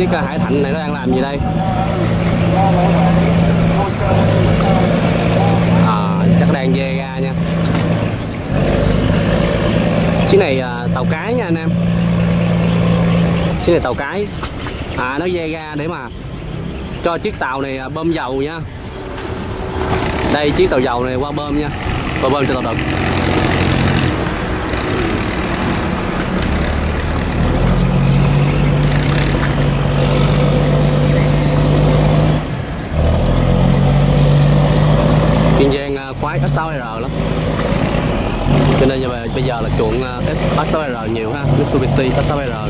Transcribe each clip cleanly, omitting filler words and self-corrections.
chiếc hải thạnh này nó đang làm gì đây? Chắc đang dê ra nha. Chiếc này tàu cái nha anh em. Chiếc này tàu cái. Nó dê ra để mà cho chiếc tàu này bơm dầu nha. Đây chiếc tàu dầu này qua bơm nha. Qua bơm cho tàu đực. Kiên Giang khoái S6R lắm. Cho nên bây giờ là chuộng S6R nhiều ha, Mitsubishi S6R.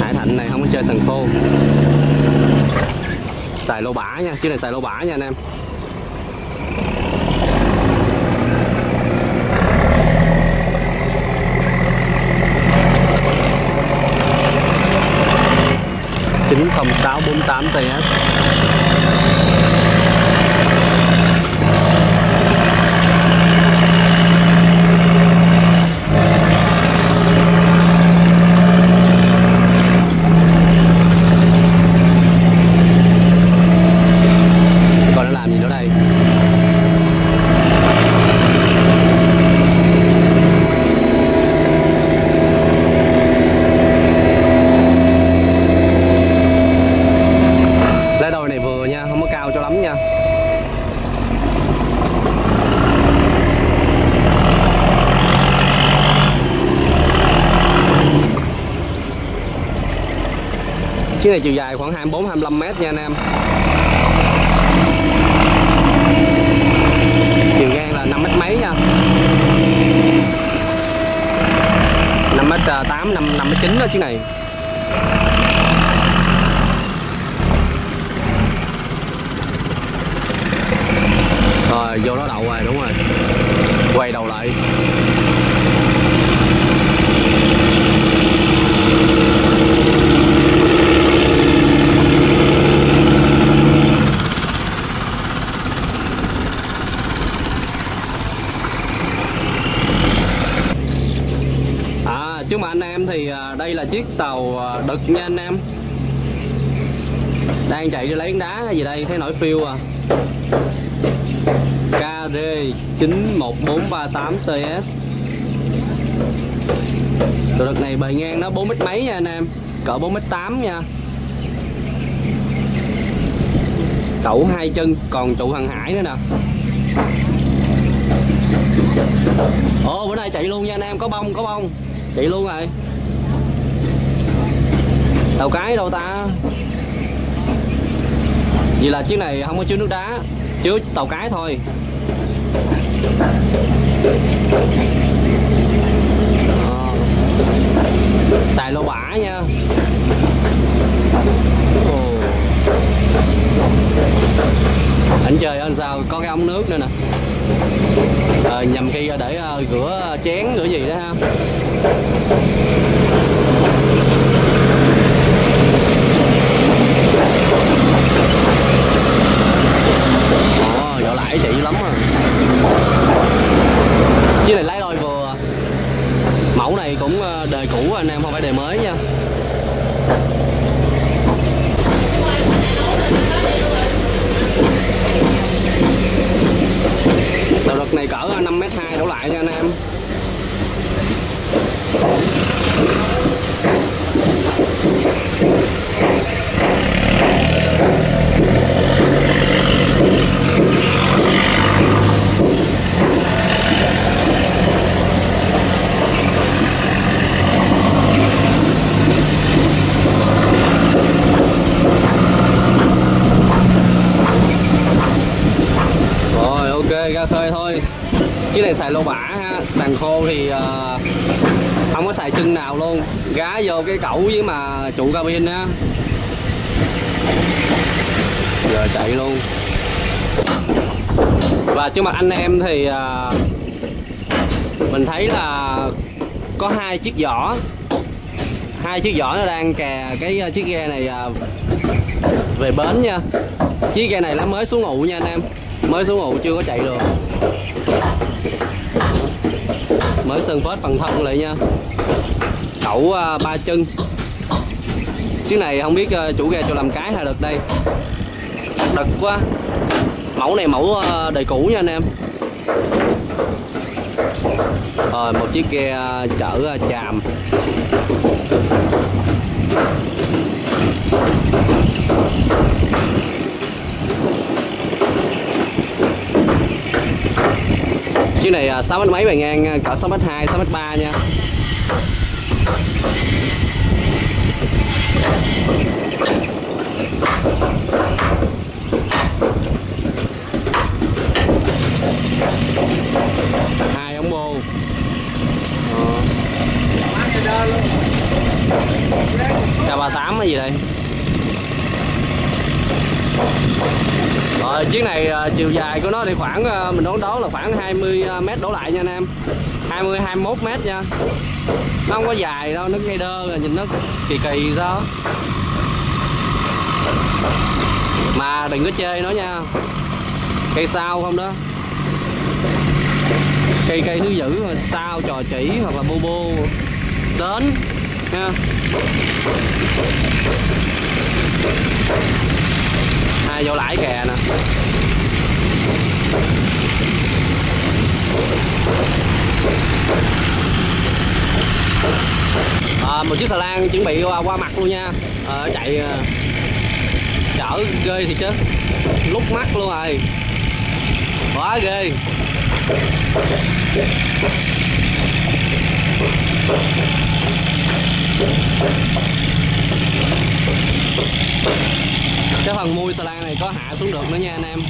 Hải Thạnh này không có chơi sần khô. Xài lô bả nha, chiếc này xài lô bả nha anh em. TS. Còn nó làm gì nữa đây? Chiếc này chiều dài khoảng 24-25 m nha anh em. Chiều ngang là 5m mấy nha. 5m8, 5m9 đó chiếc này. Rồi vô đó đậu rồi, đúng rồi. Quay đầu lại. Chứ mà anh em thì đây là chiếc tàu đực nha anh em. Đang chạy đi lấy đá gì đây, thấy nổi phiêu à. KD91438TS. Tàu đực này bề ngang nó 4m mấy nha anh em. Cỡ 4m8 nha. Tẩu 2 chân còn trụ hàng hải nữa nè. Ồ, bữa nay chạy luôn nha anh em, có bông, có bông. Chạy luôn rồi. Tàu cái đâu ta? Vì là chiếc này không có chứa nước đá, chứa tàu cái thôi. Xài lô bả nha. Anh chơi anh sao có cái ống nước nữa nè. Nhầm khi để rửa chén rửa gì đó ha. Vỏ lãi chị lắm à. Chiếc này lái đôi vừa. Mẫu này cũng đời cũ anh em, không phải đời mới nha. Tàu đực này cỡ 5m2 đổ lại nha anh em. Rồi ok, ra khơi thôi. Cái này xài lô bả ha, sàn khô thì không có xài chân nào luôn, gá vô cái cẩu với mà trụ cabin á. Giờ chạy luôn. Và trước mặt anh em thì mình thấy là có hai chiếc giỏ nó đang kè cái chiếc ghe này về bến nha. Chiếc ghe này nó mới xuống ngụ nha anh em, mới xuống ngụ chưa có chạy được, mới sơn phết phần thân lại nha. khẩu ba chân. Chiếc này không biết chủ ghe cho làm cái hay đực đây. Đực quá. Mẫu này mẫu đời cũ nha anh em. Rồi một chiếc ghe chở tràm. Chiếc này 6m mấy bề ngang, cỡ 6m2, 6m3 nha. Hai ống bô. K38 cái gì đây? Rồi, chiếc này chiều dài của nó thì khoảng mình đoán đó là khoảng 20m đổ lại nha anh em. 20-21m nha. Nó không có dài đâu, nó ngay đơ, nhìn nó kỳ kỳ sao. Mà đừng có chê nó nha. Cây sao không đó. Cây thứ dữ mà sao trò chỉ hoặc là bô bô đến nha. Hai vô lãi kè nè. Một chiếc xà lan chuẩn bị qua mặt luôn nha. Chạy chở ghê thì chứ lúc mắt luôn rồi, quá ghê. Cái phần mui xà lan này có hạ xuống được nữa nha anh em.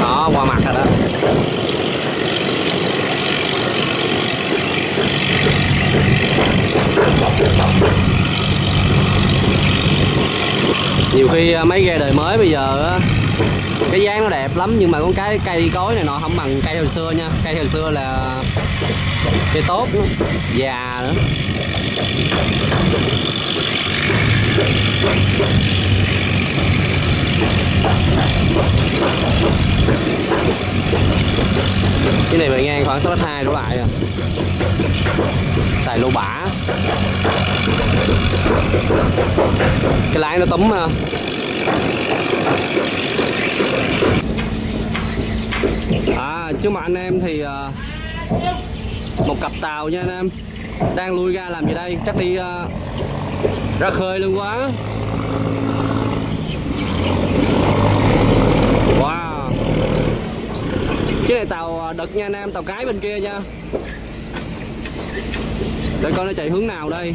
Đó, qua mặt rồi đó. Nhiều khi mấy ghe đời mới bây giờ cái dáng nó đẹp lắm nhưng mà con cái cây cối này nó không bằng cây hồi xưa nha. Cây hồi xưa là cây tốt nữa, già nữa. Cái này bề ngang khoảng 6m2 đổ lại rồi. Xài lô bả. Cái lái nó túm ha. Chứ mà anh em thì một cặp tàu nha anh em. Đang lui ra làm gì đây? Chắc đi ra khơi luôn quá. Wow. Cái này tàu đực nha anh em, tàu cái bên kia nha. Để coi nó chạy hướng nào đây.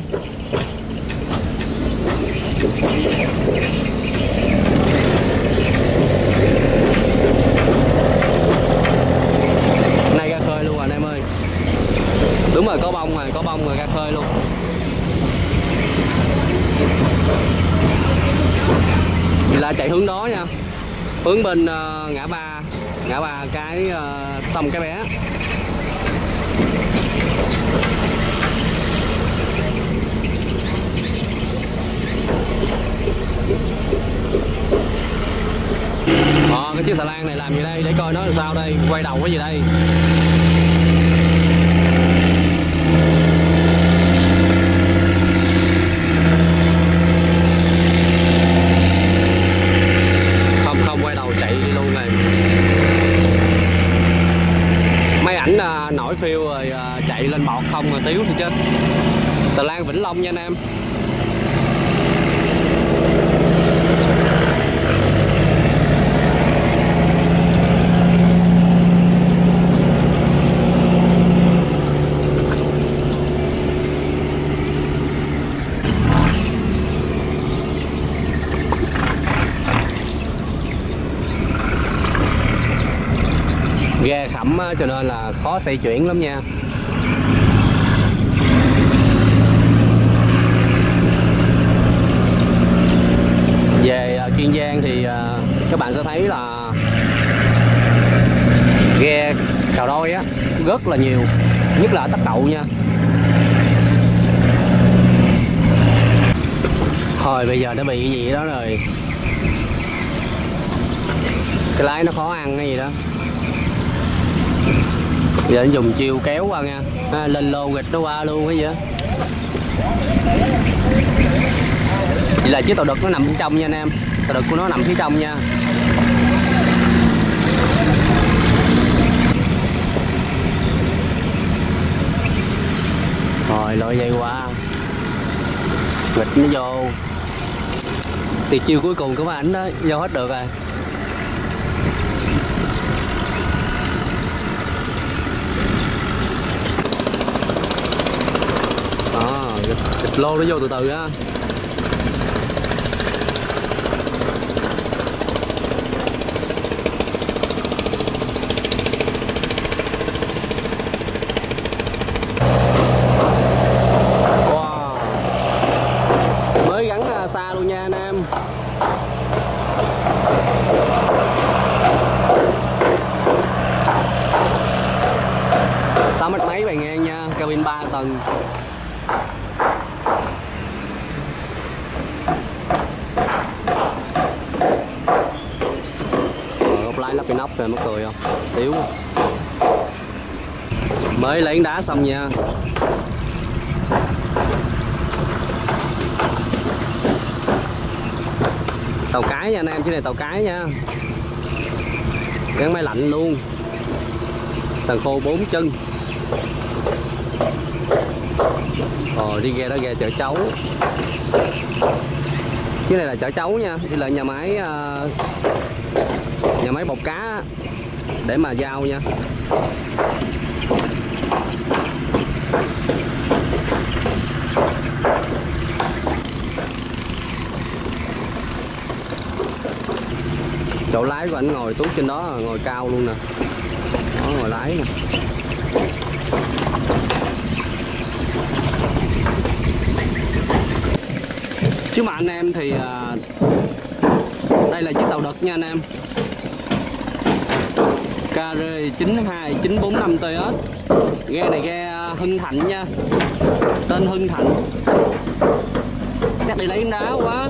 Nay ra khơi luôn rồi anh em ơi. Đúng rồi, có bông rồi, có bông rồi, ra khơi luôn. Vậy là chạy hướng đó nha. Hướng bên ngã ba cái sông Cái Bé. Cái chiếc xà lan này làm gì đây, để coi nó làm sao đây, quay đầu cái gì đây. Không quay đầu chạy đi luôn này. Máy ảnh nổi phiêu rồi, chạy lên bọt không mà tiếu thì chết. Xà lan Vĩnh Long nha anh em. Ghe khẩm cho nên là khó xoay chuyển lắm nha. Về Kiên Giang thì các bạn sẽ thấy là ghe cào đôi á rất là nhiều, nhất là ở Tắc Đậu nha. Thôi bây giờ đã bị cái gì đó rồi, cái lái nó khó ăn cái gì đó. Giờ anh dùng chiêu kéo qua nha, lên lô gịch nó qua luôn cái gì á. Vậy là chiếc tàu đực nó nằm bên trong nha anh em, tàu đực của nó nằm phía trong nha. Rồi lôi dây qua, gịch nó vô. Thì chiêu cuối cùng của mấy ảnh đó vô hết được rồi. Gịch lô nó vô từ từ á. Wow. Mới gắn xa luôn nha anh em. Sáu mét mấy bề ngang nha, cabin 3 tầng. Cái nóc này nó cười không? Tiếu. Mới lấy đá xong nha. Tàu cái nha anh em, chứ này tàu cái nha. Gắn máy lạnh luôn. Sàn khô 4 chân. Rồi đi ghe đó, ghe chở cháu. Cái này là chở cháu nha, đây là nhà máy bọc cá để mà giao nha. Chỗ lái của anh ngồi tuốt trên đó, ngồi cao luôn nè, đó, ngồi lái nè. Chứ mà anh em thì đây là chiếc tàu đực nha anh em, KR92945TS. Ghe này ghe Hưng Thịnh nha, tên Hưng Thịnh. Chắc đi lấy đá quá.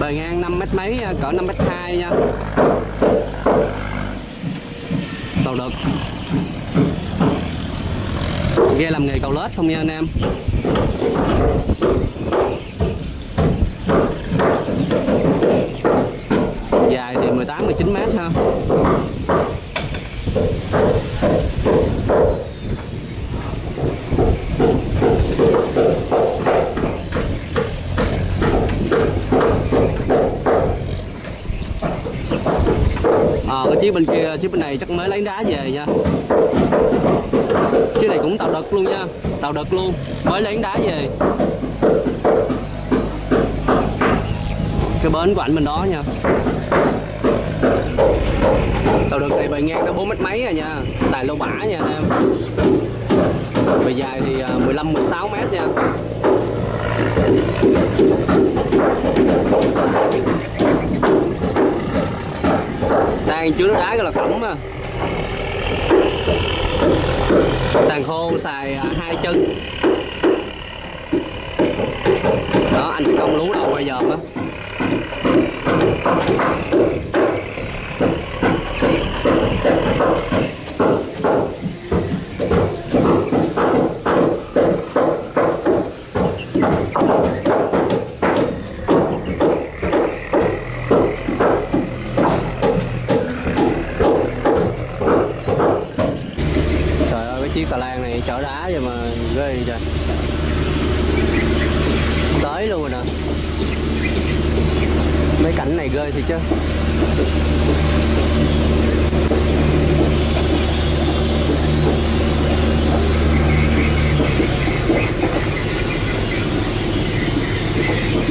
Bề ngang 5 mét mấy, cỡ 5m2 nha. Tàu đực. Ghe làm nghề cầu lết không nha anh em. Dài thì 18-19 mét ha. Cái chiếc bên kia, chiếc bên này chắc mới lấy đá về nha. Chiếc này cũng tàu đực luôn nha, tàu đực luôn, mới lấy đá về. Cái bến của ảnh bên đó nha. Tàu đực này bề ngang nó 4m mấy rồi nha, xài lô bả nha anh em. Bề dài thì 15-16m nha. Đang chứa nước đá rất là khẩm mà. Sàn khô xài 2 chân. Đó, anh chỉ công lú đầu quay dợp á. Trời ơi, cái chiếc xà lan này chở đá vậy mà ghê trời. Tới luôn rồi nè. Mấy cảnh này ghê thì chứ.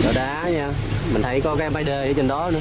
Chở đá nha. Mình thấy có cái bay đê ở trên đó nữa.